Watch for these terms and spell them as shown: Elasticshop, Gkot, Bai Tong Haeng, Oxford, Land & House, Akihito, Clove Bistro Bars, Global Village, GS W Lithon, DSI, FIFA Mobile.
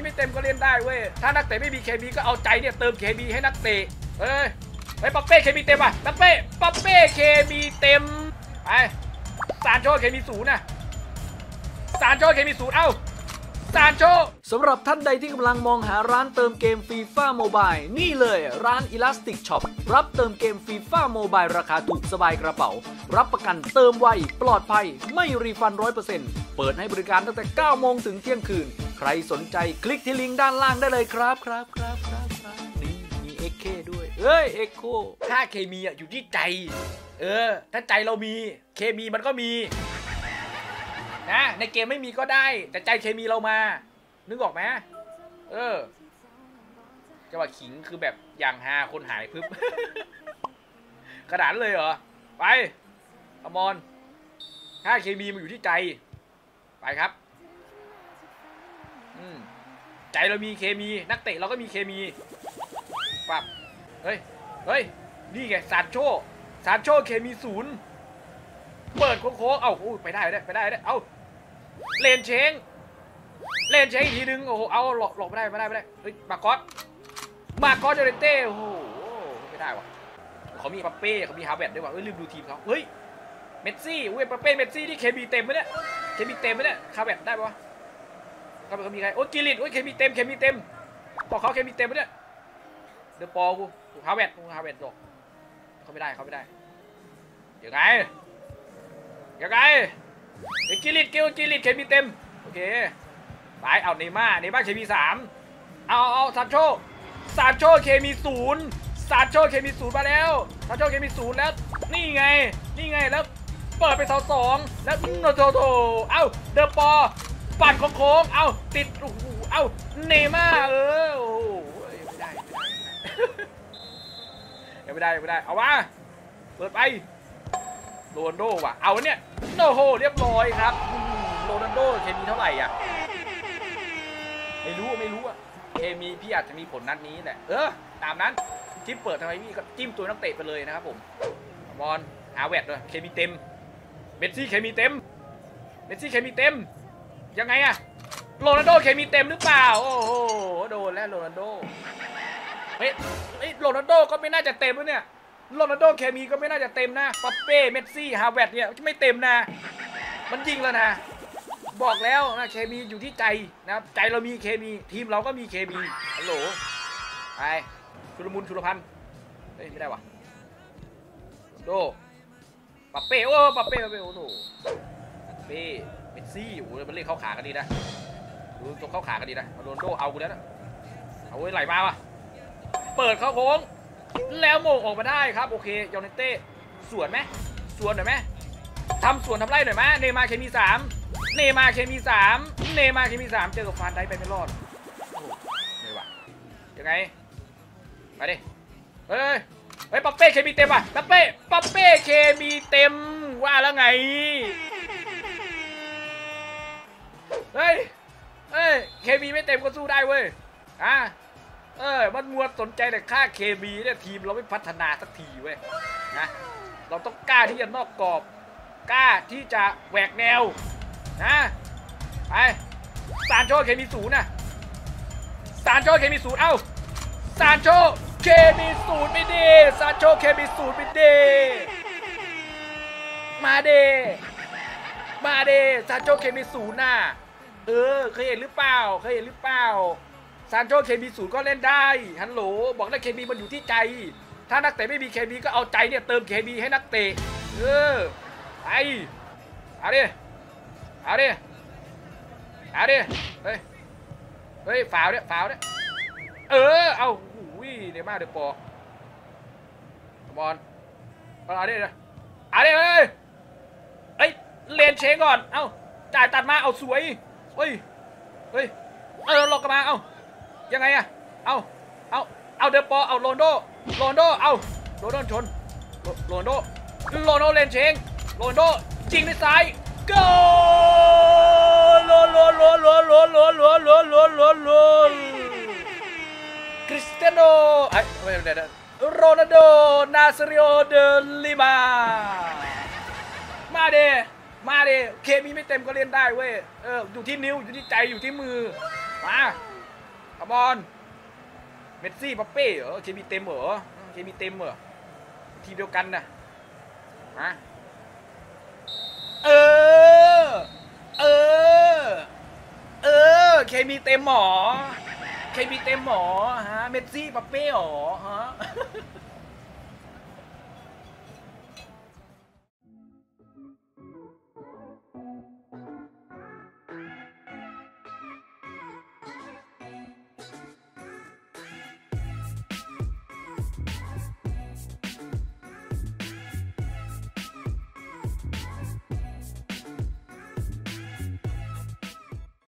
มีไม่เต็มก็เล่นได้เว้ยถ้านักเตะไม่มีเคมีก็เอาใจเนี่ยเติมเคมีให้นักเตะเฮ้ยไอ้ปัปเป้เคมีเต็มอ่ะปัปเป้เคมีเต็มไปซานโชเคมีศูนย์นะซานโชเคมีศูนย์เอ้าซานโชสำหรับท่านใดที่กำลังมองหาร้านเติมเกม FIFA Mobile นี่เลยร้าน Elastic Shop รับเติมเกม FIFA Mobile ราคาถูกสบายกระเป๋ารับประกันเติมไวปลอดภัยไม่รีฟัน 100% เปิดให้บริการตั้งแต่ 9 โมงถึงเที่ยงคืนใครสนใจคลิกที่ลิงก์ด้านล่างได้เลยครับนี่มีเอ็กเคด้วยเอ้ยเอ็กโคค่าเคมีอยู่ที่ใจถ้าใจเรามีเคมีมันก็มีนะในเกมไม่มีก็ได้แต่ใจเคมีเรามานึกออกไหมจะว่าขิงคือแบบอย่างฮาคนหายพึบ กระดานเลยเหรอไปอมรค่าเคมีมันอยู่ที่ใจไปครับใจเรามีเคมีนักเตะเราก็มีเคมีปับเฮ้ยนี่ไงซานโชเคมีศูนย์เปิดโค้งเอาไปได้ไปได้เอาเลนเชงอีกทีนึงโอ้โหเอาหลบไม่ได้เฮ้ยมาร์กอสโจเรเต้โอ้โหไม่ได้ว่ะเขามีปัปเป้เขามีฮาเวิร์ดด้วยว่ะลืมดูทีมเขาเฮ้ยเมสซี่เว้ยปัปเป้เมสซี่นี่เคมีเต็มมั้ยเนี่ยฮาเวิร์ดได้ป่ะเขามีใครโอ้กิริตโอ้เคมีเต็มบอกเขาเคมีเต็มมั้ยเนี่ยเดอะปอกูฮาเวิร์ดหลบเขาไม่ได้ยังไงกิริตเคมีเต็มโอเคไปเอาเนม่าเคมี3เอาซานโชเคมี0ซานโชเคมี 0มาแล้วซานโชเคมี0แล้วนี่ไงแล้วเปิดไป2แล้วโตเอาเดอะปอปั่นโค้งเอาติดโอ้โหเอาเนม่าโอ้ยไม่ได้เอาวะเปิดไปโรนัลโดว่ะเอาเนี่ยโอ้โหเรียบร้อยครับโรนัลโดเคมีเท่าไหร่อ่ะไม่รู้อ่ะเคมีพี่อาจจะมีผลนัดนี้แหละตามนั้นจิ้มเปิดทำไมพี่ก็จิ้มตัวนักเตะไปเลยนะครับผมบอลหาแวดเลยเคมีเต็มเมสซี่เคมีเต็มยังไงอ่ะโรนัลโดเคมีเต็มหรือเปล่าโอ้โหโดนแล้วโรนัลโดเฮ้ยโรนัลโดก็ไม่น่าจะเต็มแล้วเนี่ยโรนัลโดเคมีก็ไม่น่าจะเต็มนะปัปเป้เมสซี่ฮาเวิร์ดเนี่ยไม่เต็มนะมันยิงแล้วนะบอกแล้วนะเคมีอยู่ที่ใจนะครับใจเรามีเคมีทีมเราก็มีเคมีฮัลโหลไปชุลพันธ์เฮ้ยไม่ได้ว่ะโดปัปเป้โอ้โหปัปเป้เมสซี่โอ้โหมันเล่นเข้าขากันดีนะดูจบเข้าขากันดีนะโรนัลโดเอากูแล้วนะเอาไว้ไหลมาว่ะเปิดเข้าโค้งแล้วโมงออกมาได้ครับโอเคยอนเต้สวนหน่อยไหมทำไร่หน่อยไหมเนมาเคมีสามเจอกับฟานได้ไปไม่รอดโอ้ไม่ไหวยังไงมาดิเฮ้ยปัปเป้เคมีเต็มว่ะปัปเป้เคมีเต็มว่าแล้วไงเฮ้ยเคมีไม่เต็มก็สู้ได้เว้ยมันมัวสนใจแต่ค่าเคมีเนี่ยทีมเราไม่พัฒนาสักทีเว้ยนะเราต้องกล้าที่จะนอกกรอบกล้าที่จะแหวกแนวนะไปซานโชเคมีศูนย์นะซานโชเคมีศูนย์เอ้าซานโชเคมีศูนย์ไม่ดีซานโชเคมีศูนย์ไม่ดีมาเดซานโชเคมีศูนย์นะเคยเห็นหรือเปล่าซานโชเคมีศูนย์ก็เล่นได้ฮัลโหลบอกแล้วเคมีมันอยู่ที่ใจถ้านักเตะไม่มีเคมีก็เอาใจเนี่ยเติมเคมีให้นักเตะไปเอาดิเฮ้ยฝาวเนี่ยเอาวิ่งเดี๋ยวมาเดี๋ยวปอกบอลเอาดิเฮ้ยเลนเชงก่อนเอาจ่ายตัดมาเอาสวยเฮ้ยหลอกกันมาเอายังไงอะเอาเดอปอเอาโรนโดเอาโรนโดเลนเชงโรนโดจริงด้วยซ้ายโกโลคริสเตียโนโรนัลโดนาซาริโอเดลิมามาเดเคมีไม่เต็มก็เล่นได้เว้ยอยู่ที่นิ้วอยู่ที่ใจอยู่ที่มือมา คาร์บอนเมสซี่บัปเป้เหรอเจมีเต็มเหรอเจมีเต็มเหรอทีเดียวกันนะมาเคมีเต็มหมอเคมีเต็มหมอฮะเมสซี่บัปเป้เหรอฮะ